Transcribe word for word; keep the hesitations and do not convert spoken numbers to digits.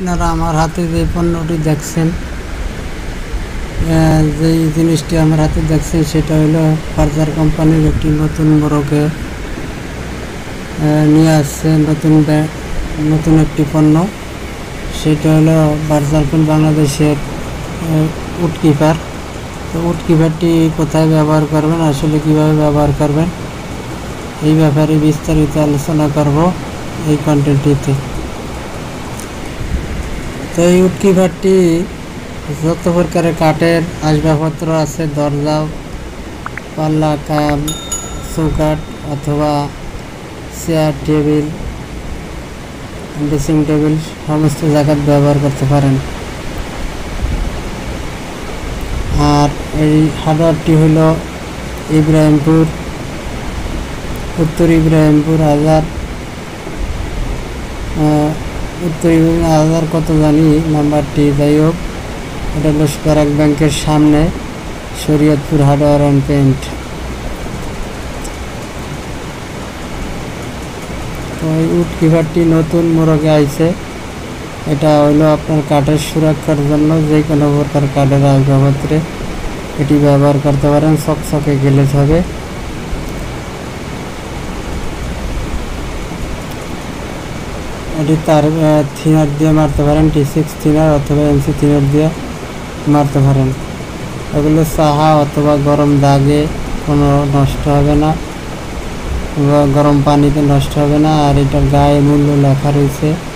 আপনারা আমার হাতে যে পণ্যটি দেখছেন, যেই জিনিসটি আমার হাতে দেখছেন সেটা হলো ফার্জার কোম্পানির একটি নতুন মোড়কে নিয়ে আসছে নতুন নতুন একটি পণ্য, সেটা হলো ফার্জার কোম্পানি বাংলাদেশের উডকিপার। তো উডকিপারটি কোথায় ব্যবহার করবেন, আসলে কীভাবে ব্যবহার করবেন, এই ব্যাপারে বিস্তারিত আলোচনা করব এই কন্টেন্টটিতে। তো এই উডকিপারটি যত প্রকারের কাঠের আসবাবপত্র আছে, দরজা, পাল্লা, কাম, চৌকাঠ অথবা চেয়ার, টেবিল, ড্রেসিং টেবিল সমস্ত জায়গায় ব্যবহার করতে পারেন। আর এই হার্ডওয়ারটি হল ইব্রাহিমপুর, উত্তর ইব্রাহিমপুর আজার, উত্তর আজার কত জানি নাম্বারটি, যাই হোক এটা লস্করাক ব্যাংকের সামনে শরীয়তপুর হার্ডওয়ার অ্যান্ড পেন্ট। তো এই উডকিপারটি নতুন মোড়কে আইছে, এটা হলো আপনার কাঠের সুরক্ষার জন্য যে কোনো প্রকার কাঠের আসবাবপত্রে এটি ব্যবহার করতে পারেন, চকচকে গেলে হবে। এটি তার থিনার দিয়ে মারতে পারেন, টি সিক্স থিনার অথবা এমসি থিনার দিয়ে মারতে পারেন। এগুলো সাহা অথবা গরম দাগে কোনো নষ্ট হবে না, গরম পানিতে নষ্ট হবে না। আর এটার গায়ে মূল্য লেখা রয়েছে